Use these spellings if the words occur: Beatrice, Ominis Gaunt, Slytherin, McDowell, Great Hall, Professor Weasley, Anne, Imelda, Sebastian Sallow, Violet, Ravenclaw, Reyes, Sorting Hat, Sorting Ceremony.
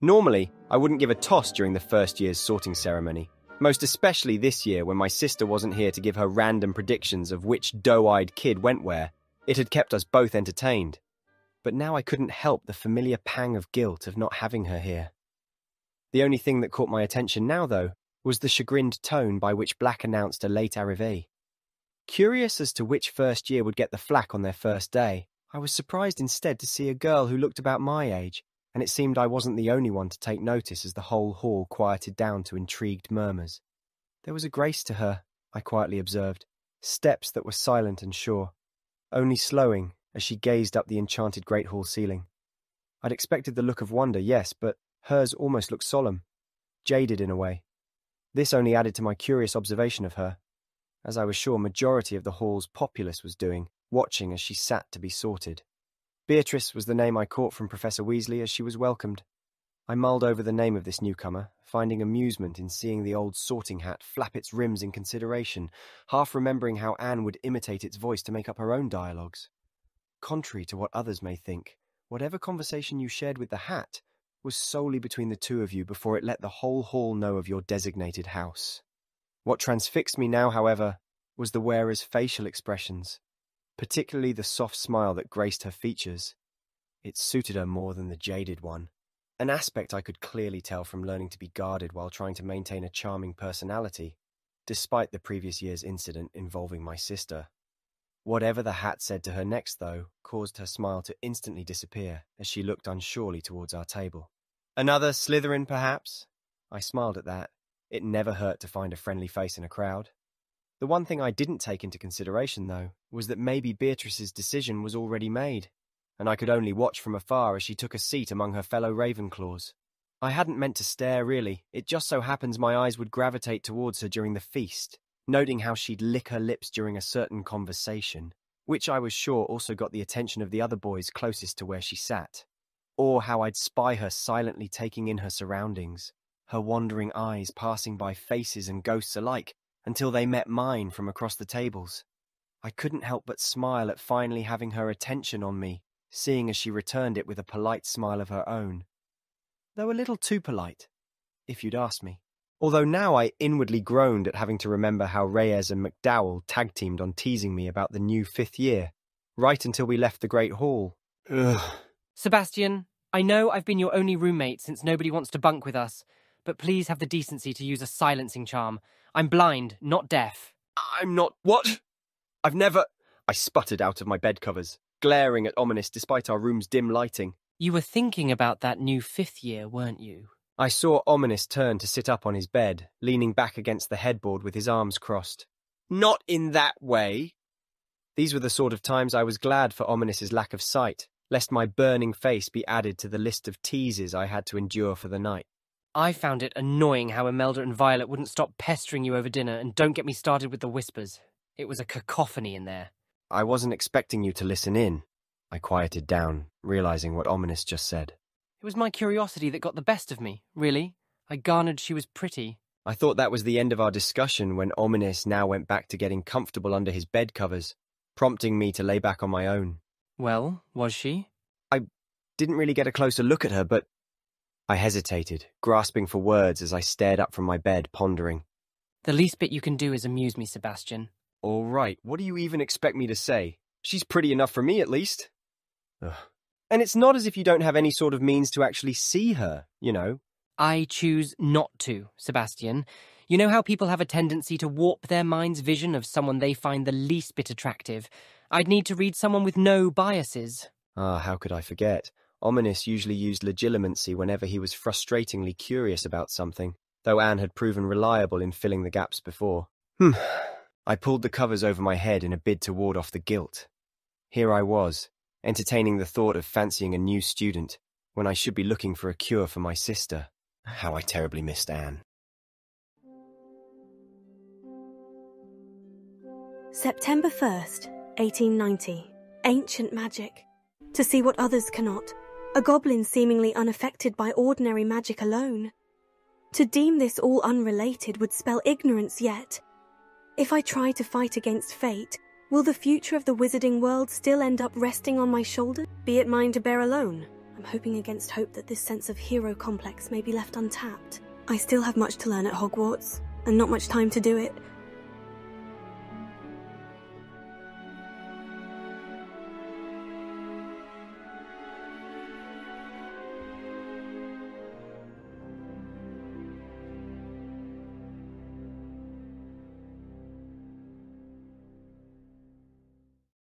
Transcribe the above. Normally, I wouldn't give a toss during the first year's sorting ceremony, most especially this year when my sister wasn't here to give her random predictions of which doe-eyed kid went where. It had kept us both entertained. But now I couldn't help the familiar pang of guilt of not having her here. The only thing that caught my attention now, though, was the chagrined tone by which Black announced a late arrivée. Curious as to which first year would get the flack on their first day, I was surprised instead to see a girl who looked about my age, and it seemed I wasn't the only one to take notice as the whole hall quieted down to intrigued murmurs. There was a grace to her, I quietly observed, steps that were silent and sure, only slowing as she gazed up the enchanted great hall ceiling. I'd expected the look of wonder, yes, but hers almost looked solemn, jaded in a way. This only added to my curious observation of her, as I was sure majority of the hall's populace was doing, watching as she sat to be sorted. Beatrice was the name I caught from Professor Weasley as she was welcomed. I mulled over the name of this newcomer, finding amusement in seeing the old sorting hat flap its rims in consideration, half remembering how Anne would imitate its voice to make up her own dialogues. Contrary to what others may think, whatever conversation you shared with the hat was solely between the two of you before it let the whole hall know of your designated house. What transfixed me now, however, was the wearer's facial expressions, particularly the soft smile that graced her features. It suited her more than the jaded one, an aspect I could clearly tell from learning to be guarded while trying to maintain a charming personality, despite the previous year's incident involving my sister. Whatever the hat said to her next, though, caused her smile to instantly disappear as she looked unsurely towards our table. Another Slytherin, perhaps? I smiled at that. It never hurt to find a friendly face in a crowd. The one thing I didn't take into consideration, though, was that maybe Beatrice's decision was already made, and I could only watch from afar as she took a seat among her fellow Ravenclaws. I hadn't meant to stare, really. It just so happens my eyes would gravitate towards her during the feast, noting how she'd lick her lips during a certain conversation, which I was sure also got the attention of the other boys closest to where she sat, or how I'd spy her silently taking in her surroundings, her wandering eyes passing by faces and ghosts alike until they met mine from across the tables. I couldn't help but smile at finally having her attention on me, seeing as she returned it with a polite smile of her own, though a little too polite, if you'd asked me. Although now I inwardly groaned at having to remember how Reyes and McDowell tag-teamed on teasing me about the new fifth year, right until we left the Great Hall. Ugh. Sebastian, I know I've been your only roommate since nobody wants to bunk with us, but please have the decency to use a silencing charm. I'm blind, not deaf. I'm not... What? I've never... I sputtered out of my bed covers, glaring at Ominis despite our room's dim lighting. You were thinking about that new fifth year, weren't you? I saw Ominis turn to sit up on his bed, leaning back against the headboard with his arms crossed. Not in that way. These were the sort of times I was glad for Ominis's lack of sight, lest my burning face be added to the list of teases I had to endure for the night. I found it annoying how Imelda and Violet wouldn't stop pestering you over dinner, and don't get me started with the whispers. It was a cacophony in there. I wasn't expecting you to listen in. I quieted down, realizing what Ominis just said. It was my curiosity that got the best of me, really. I garnered she was pretty. I thought that was the end of our discussion when Ominis now went back to getting comfortable under his bed covers, prompting me to lay back on my own. Well, was she? I didn't really get a closer look at her, but... I hesitated, grasping for words as I stared up from my bed, pondering. The least bit you can do is amuse me, Sebastian. All right, what do you even expect me to say? She's pretty enough for me, at least. Ugh. And it's not as if you don't have any sort of means to actually see her, you know. I choose not to, Sebastian. You know how people have a tendency to warp their mind's vision of someone they find the least bit attractive? I'd need to read someone with no biases. Ah, how could I forget? Ominis usually used legitimacy whenever he was frustratingly curious about something, though Anne had proven reliable in filling the gaps before. I pulled the covers over my head in a bid to ward off the guilt. Here I was, entertaining the thought of fancying a new student, when I should be looking for a cure for my sister. How I terribly missed Anne. September 1st, 1890. Ancient magic. To see what others cannot, a goblin seemingly unaffected by ordinary magic alone. To deem this all unrelated would spell ignorance yet. If I try to fight against fate, will the future of the wizarding world still end up resting on my shoulder? Be it mine to bear alone. I'm hoping against hope that this sense of hero complex may be left untapped. I still have much to learn at Hogwarts, and not much time to do it,